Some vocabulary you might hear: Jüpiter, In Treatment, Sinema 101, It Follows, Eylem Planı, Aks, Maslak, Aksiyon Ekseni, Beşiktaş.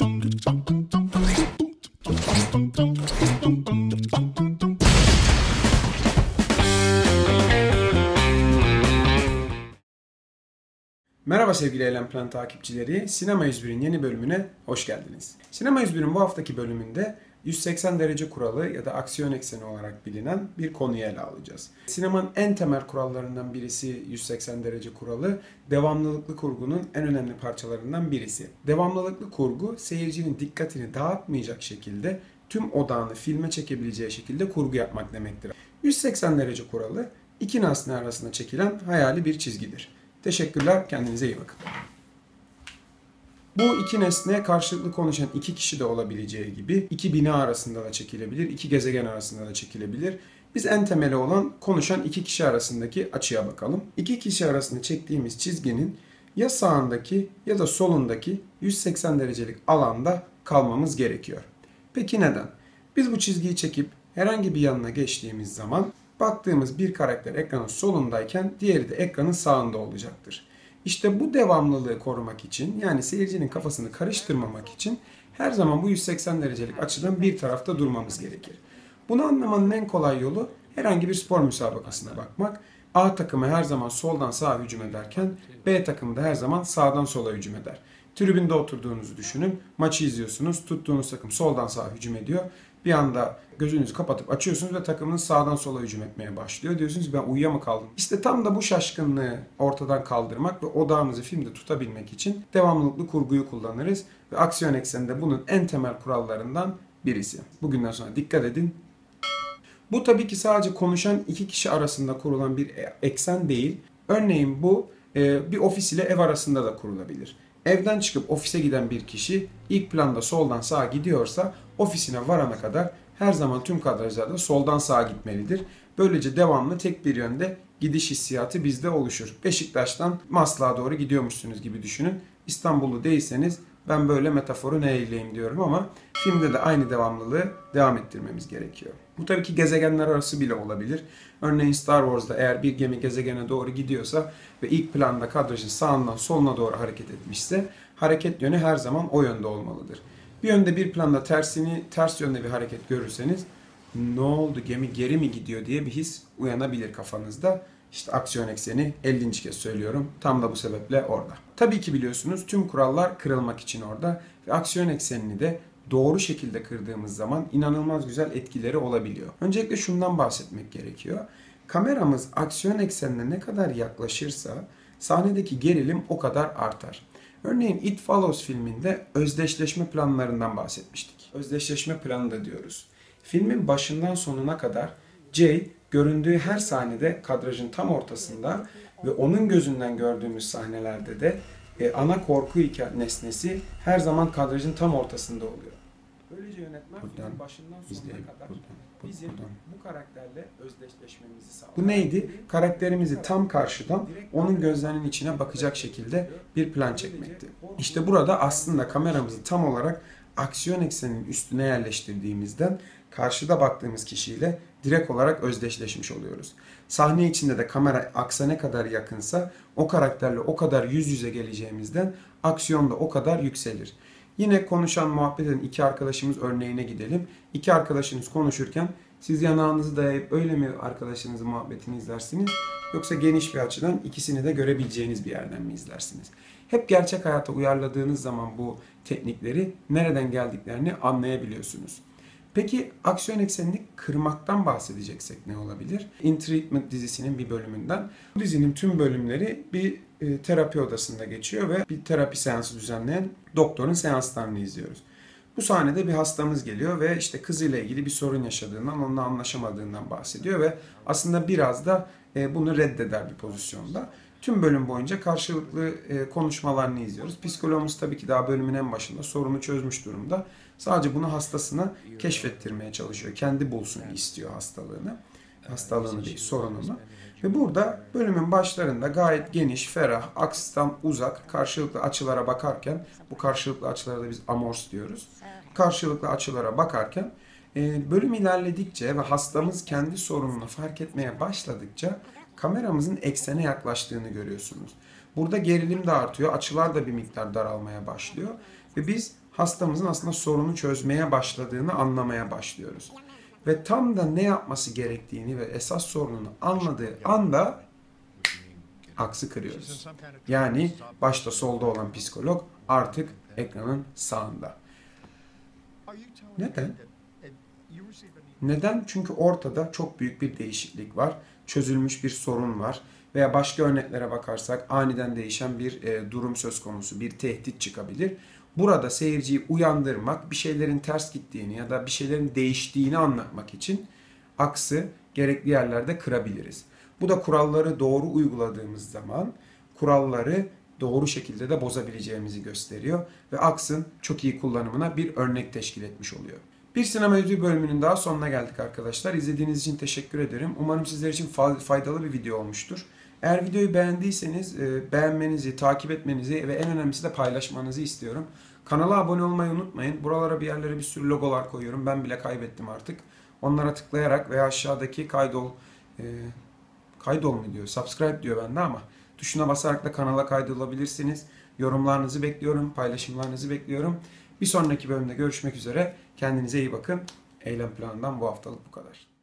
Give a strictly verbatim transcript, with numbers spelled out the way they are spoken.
Merhaba sevgili Eylem Planı takipçileri, Sinema yüz bir'in yeni bölümüne hoş geldiniz. Sinema yüz bir'in bu haftaki bölümünde yüz seksen derece kuralı ya da aksiyon ekseni olarak bilinen bir konuyu ele alacağız. Sinemanın en temel kurallarından birisi yüz seksen derece kuralı, devamlılıklı kurgunun en önemli parçalarından birisi. Devamlılıklı kurgu, seyircinin dikkatini dağıtmayacak şekilde, tüm odağını filme çekebileceği şekilde kurgu yapmak demektir. yüz seksen derece kuralı, iki nesne arasında çekilen hayali bir çizgidir. Teşekkürler, kendinize iyi bakın. Bu iki nesne karşılıklı konuşan iki kişi de olabileceği gibi iki bina arasında da çekilebilir, iki gezegen arasında da çekilebilir. Biz en temeli olan konuşan iki kişi arasındaki açıya bakalım. İki kişi arasında çektiğimiz çizginin ya sağındaki ya da solundaki yüz seksen derecelik alanda kalmamız gerekiyor. Peki neden? Biz bu çizgiyi çekip herhangi bir yanına geçtiğimiz zaman baktığımız bir karakter ekranın solundayken diğeri de ekranın sağında olacaktır. İşte bu devamlılığı korumak için, yani seyircinin kafasını karıştırmamak için her zaman bu yüz seksen derecelik açıdan bir tarafta durmamız gerekir. Bunu anlamanın en kolay yolu herhangi bir spor müsabakasına bakmak. A takımı her zaman soldan sağa hücum ederken B takımı da her zaman sağdan sola hücum eder. Tribünde oturduğunuzu düşünün, maçı izliyorsunuz, tuttuğunuz takım soldan sağa hücum ediyor. Bir anda gözünüzü kapatıp açıyorsunuz ve takımınız sağdan sola hücum etmeye başlıyor. Diyorsunuz ben uyuya mı kaldım? İşte tam da bu şaşkınlığı ortadan kaldırmak ve odağımızı filmde tutabilmek için devamlılıklı kurguyu kullanırız. Ve aksiyon ekseninde bunun en temel kurallarından birisi. Bugünden sonra dikkat edin. Bu tabii ki sadece konuşan iki kişi arasında kurulan bir eksen değil. Örneğin bu bir ofis ile ev arasında da kurulabilir. Evden çıkıp ofise giden bir kişi ilk planda soldan sağa gidiyorsa ofisine varana kadar her zaman tüm kadrajlarda soldan sağa gitmelidir. Böylece devamlı tek bir yönde gidiş hissiyatı bizde oluşur. Beşiktaş'tan Maslak'a doğru gidiyormuşsunuz gibi düşünün. İstanbullu değilseniz ben böyle metaforu ne eyleyim diyorum ama filmde de aynı devamlılığı devam ettirmemiz gerekiyor. Bu tabii ki gezegenler arası bile olabilir. Örneğin Star Wars'da eğer bir gemi gezegene doğru gidiyorsa ve ilk planda kadrajın sağından soluna doğru hareket etmişse hareket yönü her zaman o yönde olmalıdır. Bir yönde bir planda tersini, ters yönde bir hareket görürseniz ne oldu, gemi geri mi gidiyor diye bir his uyanabilir kafanızda. İşte aksiyon ekseni ellinci kez söylüyorum. Tam da bu sebeple orada. Tabii ki biliyorsunuz tüm kurallar kırılmak için orada ve aksiyon eksenini de doğru şekilde kırdığımız zaman inanılmaz güzel etkileri olabiliyor. Öncelikle şundan bahsetmek gerekiyor. Kameramız aksiyon eksenine ne kadar yaklaşırsa sahnedeki gerilim o kadar artar. Örneğin It Follows filminde özdeşleşme planlarından bahsetmiştik. Özdeşleşme planı da diyoruz. Filmin başından sonuna kadar Jay göründüğü her sahnede kadrajın tam ortasında ve onun gözünden gördüğümüz sahnelerde de e, ana korku nesnesi her zaman kadrajın tam ortasında oluyor. Böylece yönetmen filmin başından sonuna kadar bizim bu karakterle özdeşleşmemizi sağlıyor. Bu neydi? Karakterimizi tam karşıdan onun gözlerinin içine bakacak şekilde bir plan çekmekti. İşte burada aslında kameramızı tam olarak aksiyon ekseninin üstüne yerleştirdiğimizden karşıda baktığımız kişiyle direkt olarak özdeşleşmiş oluyoruz. Sahne içinde de kamera aksa ne kadar yakınsa o karakterle o kadar yüz yüze geleceğimizden aksiyon da o kadar yükselir. Yine konuşan, muhabbet eden iki arkadaşımız örneğine gidelim. İki arkadaşınız konuşurken siz yanağınızı dayayıp öyle mi arkadaşınızın muhabbetini izlersiniz? Yoksa geniş bir açıdan ikisini de görebileceğiniz bir yerden mi izlersiniz? Hep gerçek hayata uyarladığınız zaman bu teknikleri nereden geldiklerini anlayabiliyorsunuz. Peki aksiyon eksenini kırmaktan bahsedeceksek ne olabilir? In Treatment dizisinin bir bölümünden. Bu dizinin tüm bölümleri bir e, terapi odasında geçiyor ve bir terapi seansı düzenleyen doktorun seanslarını izliyoruz. Bu sahnede bir hastamız geliyor ve işte kızıyla ilgili bir sorun yaşadığından, onunla anlaşamadığından bahsediyor ve aslında biraz da e, bunu reddeder bir pozisyonda. Tüm bölüm boyunca karşılıklı konuşmalarını izliyoruz. Psikologumuz tabii ki daha bölümün en başında sorunu çözmüş durumda. Sadece bunu hastasına keşfettirmeye çalışıyor. Kendi bulsun istiyor hastalığını. Hastalığını değil, sorununu. Ve burada bölümün başlarında gayet geniş, ferah, akstan uzak, karşılıklı açılara bakarken, bu karşılıklı açılara da biz amors diyoruz. Karşılıklı açılara bakarken bölüm ilerledikçe ve hastamız kendi sorununu fark etmeye başladıkça kameramızın eksene yaklaştığını görüyorsunuz. Burada gerilim de artıyor, açılar da bir miktar daralmaya başlıyor ve biz hastamızın aslında sorunu çözmeye başladığını anlamaya başlıyoruz. Ve tam da ne yapması gerektiğini ve esas sorununu anladığı anda aksı kırıyoruz. Yani başta solda olan psikolog artık ekranın sağında. Neden? Neden? Çünkü ortada çok büyük bir değişiklik var. Çözülmüş bir sorun var. Veya başka örneklere bakarsak aniden değişen bir e, durum söz konusu, bir tehdit çıkabilir. Burada seyirciyi uyandırmak, bir şeylerin ters gittiğini ya da bir şeylerin değiştiğini anlatmak için aksı gerekli yerlerde kırabiliriz. Bu da kuralları doğru uyguladığımız zaman kuralları doğru şekilde de bozabileceğimizi gösteriyor ve aksın çok iyi kullanımına bir örnek teşkil etmiş oluyor. Bir sinema ödülü bölümünün daha sonuna geldik arkadaşlar. İzlediğiniz için teşekkür ederim. Umarım sizler için faydalı bir video olmuştur. Eğer videoyu beğendiyseniz beğenmenizi, takip etmenizi ve en önemlisi de paylaşmanızı istiyorum. Kanala abone olmayı unutmayın. Buralara bir yerlere bir sürü logolar koyuyorum. Ben bile kaybettim artık. Onlara tıklayarak veya aşağıdaki kaydol, e, kaydol mu diyor, subscribe diyor bende ama tuşuna basarak da kanala kaydolabilirsiniz. Yorumlarınızı bekliyorum, paylaşımlarınızı bekliyorum. Bir sonraki bölümde görüşmek üzere. Kendinize iyi bakın. Eylem Planı'ndan bu haftalık bu kadar.